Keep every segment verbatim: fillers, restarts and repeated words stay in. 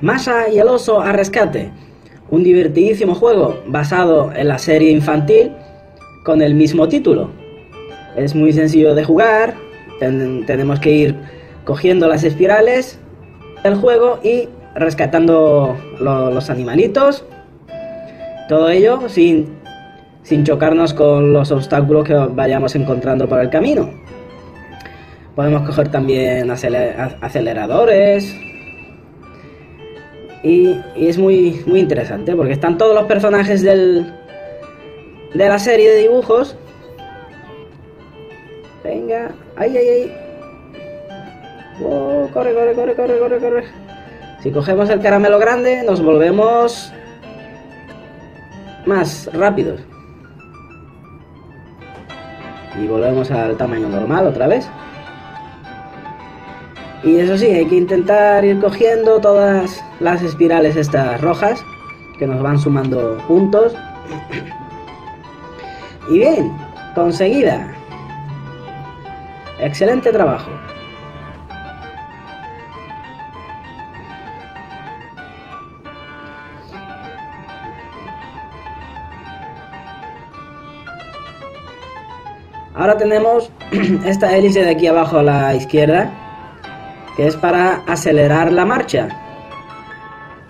Masha y el oso a rescate, un divertidísimo juego basado en la serie infantil con el mismo título. Es muy sencillo de jugar, ten- tenemos que ir cogiendo las espirales del juego y rescatando lo- los animalitos, todo ello sin, sin chocarnos con los obstáculos que vayamos encontrando por el camino. Podemos coger también aceler- aceleradores. Y, y es muy, muy interesante porque están todos los personajes del, de la serie de dibujos. Venga, ay, ay, ay. Wow, corre, corre, corre, corre, corre, corre. Si cogemos el caramelo grande, nos volvemos más rápidos. Y volvemos al tamaño normal otra vez. Y eso sí, hay que intentar ir cogiendo todas las espirales estas rojas, que nos van sumando puntos. Y bien, conseguida. Excelente trabajo. Ahora tenemos esta hélice de aquí abajo a la izquierda, que es para acelerar la marcha.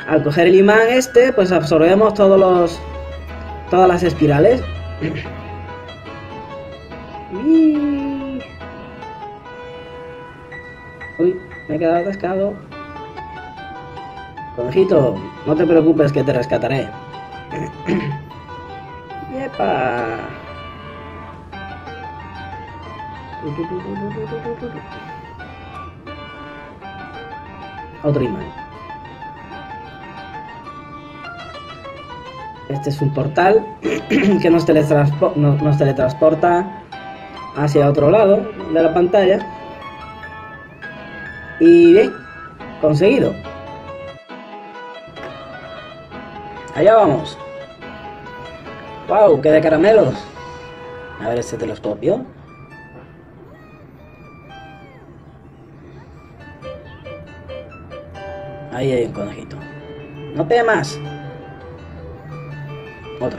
Al coger el imán este, pues absorbemos todos los, todas las espirales. Y... uy, me he quedado atascado. Conejito, no te preocupes que te rescataré. ¡Yepa! Otro imán. Este es un portal que nos, teletranspo- nos, nos teletransporta hacia otro lado de la pantalla. Y bien, conseguido. Allá vamos. ¡Wow! ¡Qué de caramelos! A ver este telescopio. Ahí hay un conejito. No temas. Otro.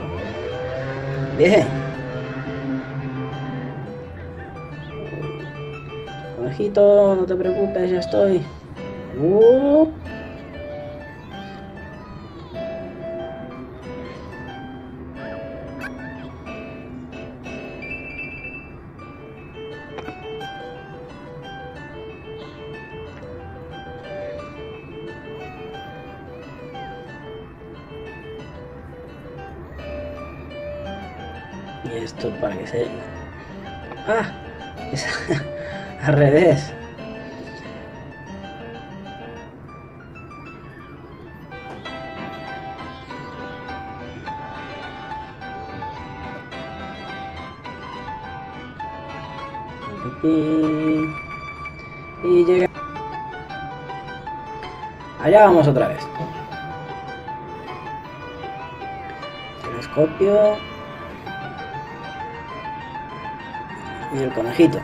Bien. Conejito, no te preocupes, ya estoy. Uh. Y esto para que se... ¡ah! Es al revés. Y... y llega... allá vamos otra vez. Telescopio... y el conejito.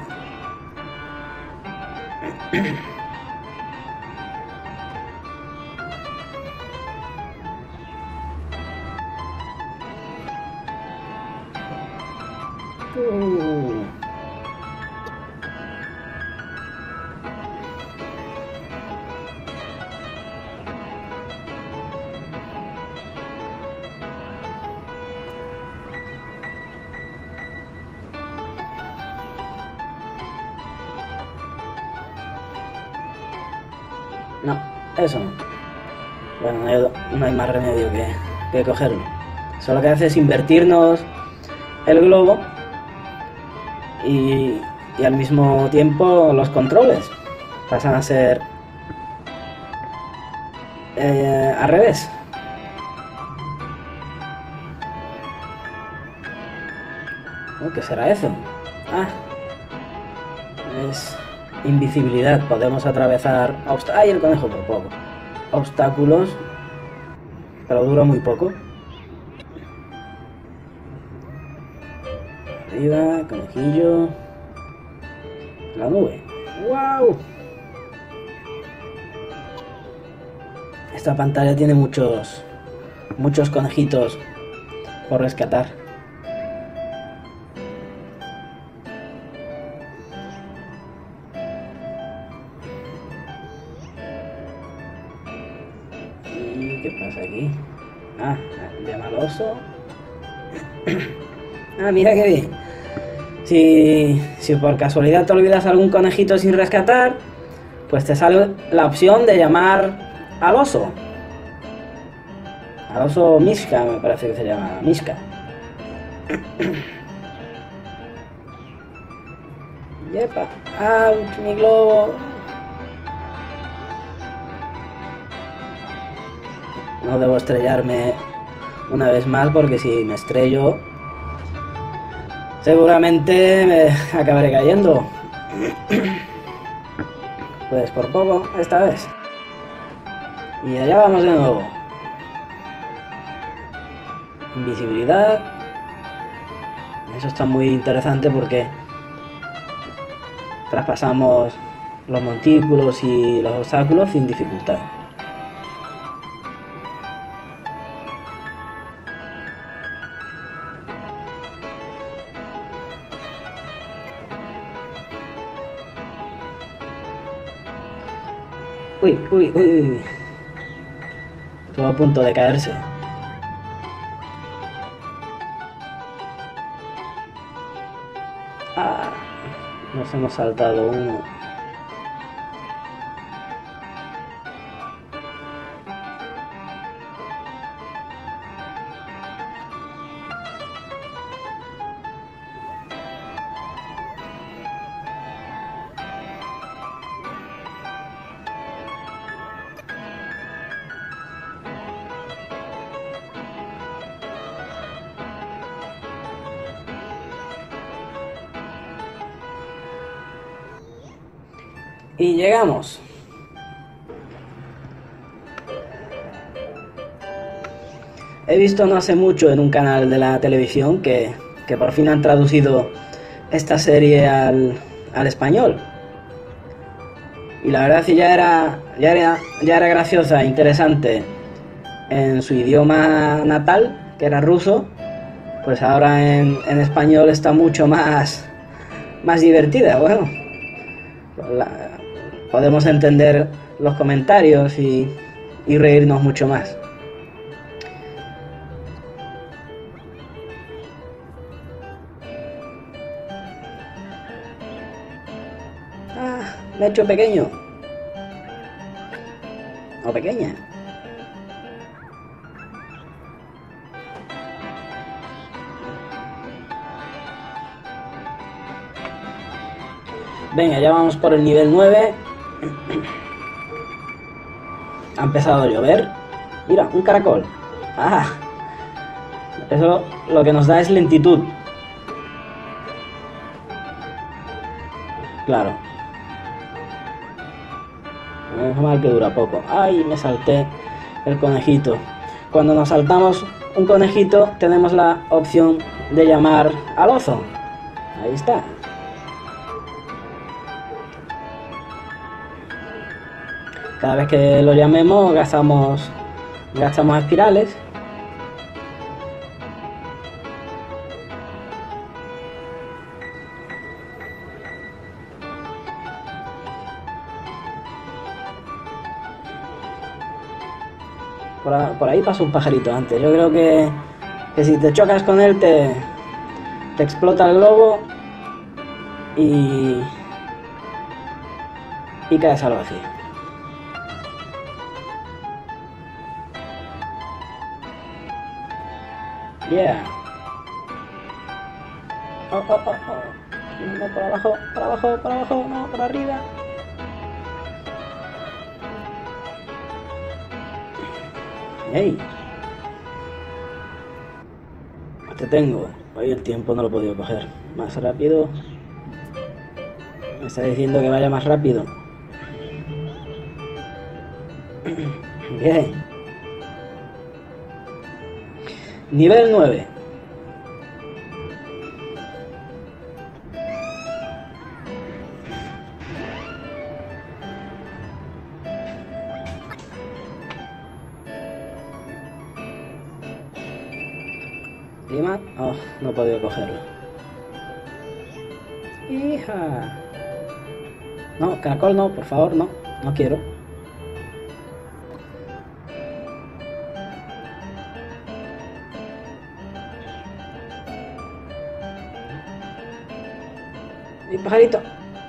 Uh. No, eso no. Bueno, no hay, no hay más remedio que, que cogerlo. Eso lo que hace es invertirnos el globo y, y al mismo tiempo los controles pasan a ser eh, al revés. ¿Qué será eso? Ah, es... invisibilidad, podemos atravesar... ¡ay, el conejo por poco! Obstáculos, pero dura muy poco. Arriba, conejillo... la nube. ¡Wow! Esta pantalla tiene muchos muchos conejitos por rescatar. ¿Y qué pasa aquí? Ah, llama al oso. Ah, mira qué bien. Si, si por casualidad te olvidas algún conejito sin rescatar, pues te sale la opción de llamar al oso. Al oso Mishka, me parece que se llama Mishka. Yepa. ¡Auch, mi globo! No debo estrellarme una vez más, porque si me estrello seguramente me acabaré cayendo. Pues por poco, esta vez. Y allá vamos de nuevo. Invisibilidad. Eso está muy interesante porque traspasamos los montículos y los obstáculos sin dificultad. Uy, uy, uy. Estuvo a punto de caerse. Ah, nos hemos saltado uno. Y llegamos. He visto no hace mucho en un canal de la televisión que, que por fin han traducido esta serie al, al español. Y la verdad sí ya era, ya era, ya era graciosa, interesante. En su idioma natal, que era ruso, pues ahora en, en español está mucho más, más divertida. Bueno, la, podemos entender los comentarios y, y reírnos mucho más. Ah, me he hecho pequeño. O pequeña. Venga, ya vamos por el nivel nueve. Ha empezado a llover. Mira, un caracol. Ah, eso lo que nos da es lentitud. Claro. Menos mal que dura poco. Ay, me salté el conejito. Cuando nos saltamos un conejito, tenemos la opción de llamar al oso. Ahí está. Cada vez que lo llamemos gastamos, gastamos espirales. Por, a, por ahí pasó un pajarito antes. Yo creo que, que si te chocas con él te, te explota el globo y, y caes al vacío. Yeah. Oh, oh, oh, oh. No, para abajo, para abajo, para abajo, no, para arriba. Hey. Te tengo. Hoy el tiempo no lo he podido coger. Más rápido. Me está diciendo que vaya más rápido. Bien. Yeah. Nivel nueve. encima, oh, no he podido cogerlo. ¡Hija! No, caracol no, por favor, no, no quiero. ¡Mi pajarito!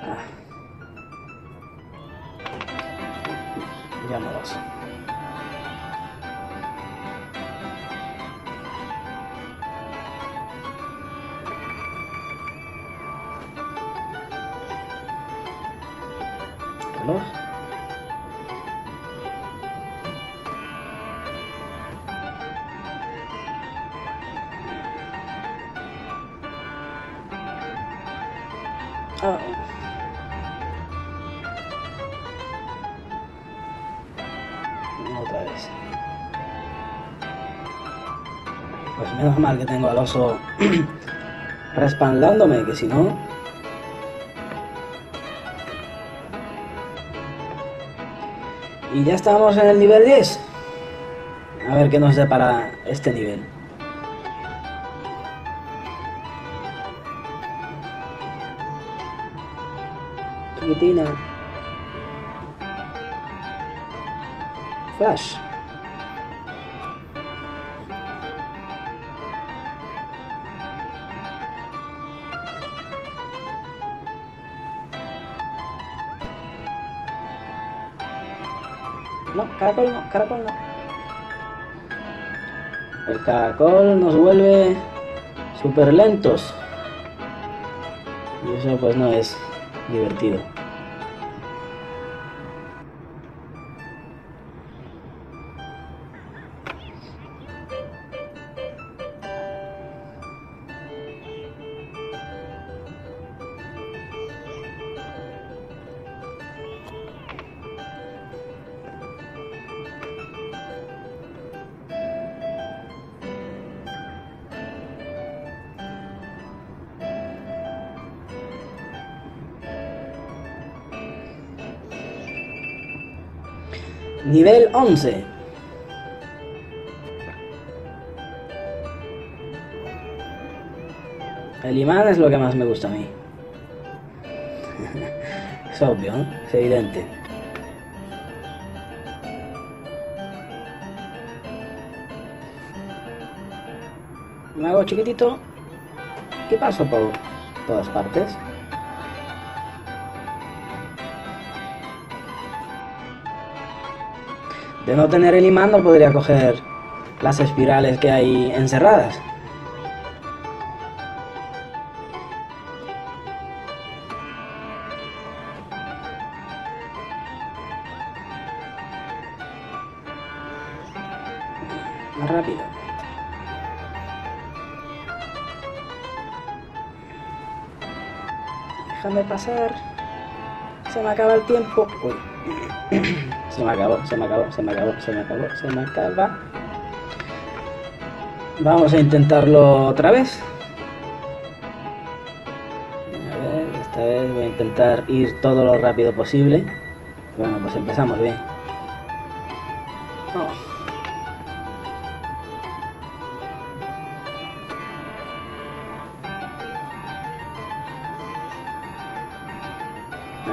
Ah. Ya no vas. ¿Reloj? Ah. Otra vez. Pues menos mal que tengo al oso respaldándome, que si no... Y ya estamos en el nivel diez. A ver qué nos depara este nivel. Chiquitina. Flash. No, caracol no, caracol no. El caracol nos vuelve súper lentos. Y eso pues no es divertido. Nivel once. El imán es lo que más me gusta a mí. Es obvio, ¿no? Es evidente. Me hago chiquitito y paso por todas partes. De no tener el imán no podría coger las espirales que hay encerradas. Más rápido. Déjame pasar. Se me acaba el tiempo. Uy. Se me acabó, se me acabó, se me acabó, se me acabó, se me acaba. Vamos a intentarlo otra vez. A ver, esta vez voy a intentar ir todo lo rápido posible. Bueno, pues empezamos bien. Oh.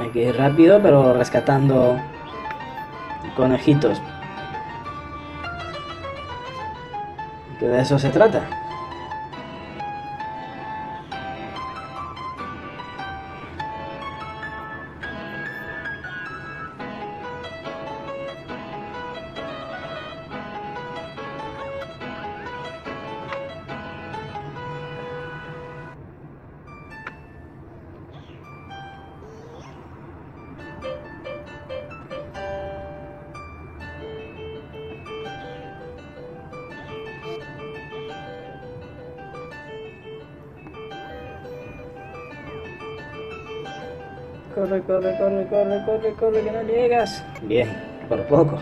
Hay que ir rápido, pero rescatando... conejitos, que de eso se trata. Corre, corre, corre, corre, corre, corre, que no llegas. Bien, por poco.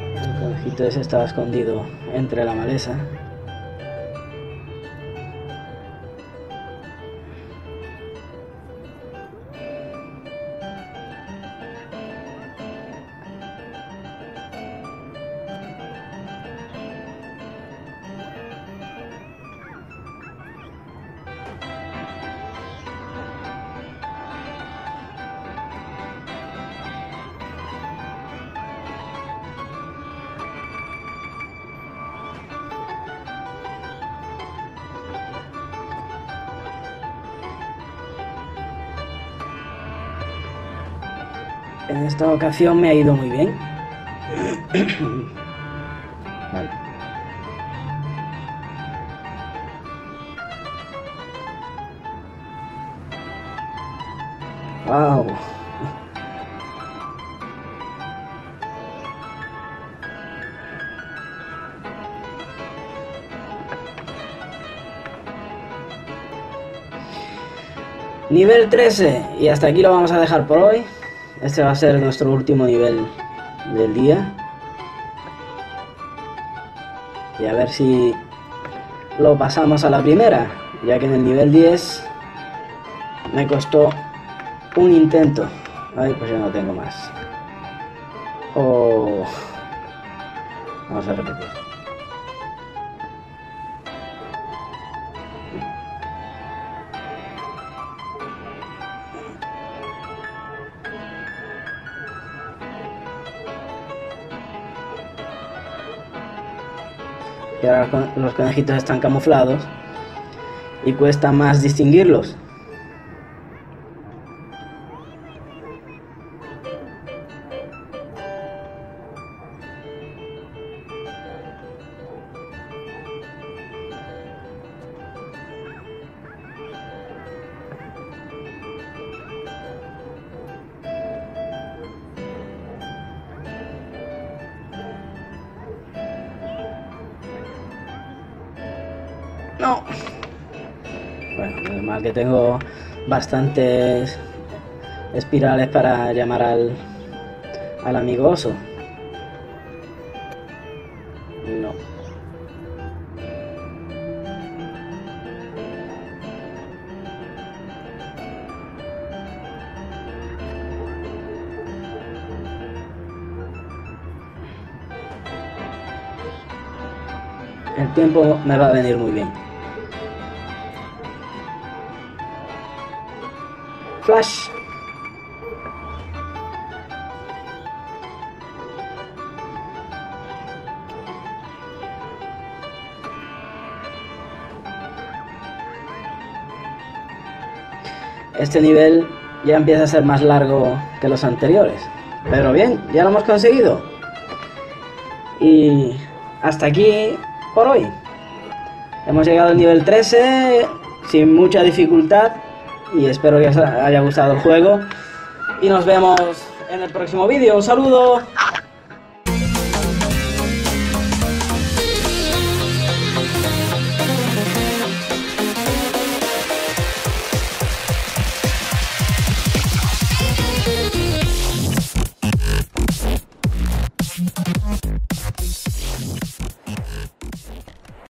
El conejito ese estaba escondido entre la maleza. En esta ocasión me ha ido muy bien. Vale. Wow. Nivel trece. Y hasta aquí lo vamos a dejar por hoy. Este va a ser nuestro último nivel del día. Y a ver si lo pasamos a la primera. Ya que en el nivel diez me costó un intento. Ay, pues ya no tengo más. Oh. Vamos a repetir. Y ahora los conejitos están camuflados y cuesta más distinguirlos. No. Bueno, menos mal que tengo bastantes espirales para llamar al, al amigo oso. No. El tiempo me va a venir muy bien. Flash. Este nivel ya empieza a ser más largo que los anteriores, pero bien, ya lo hemos conseguido. Y hasta aquí por hoy. Hemos llegado al nivel trece sin mucha dificultad. Y espero que os haya gustado el juego. Y nos vemos en el próximo vídeo. ¡Un saludo!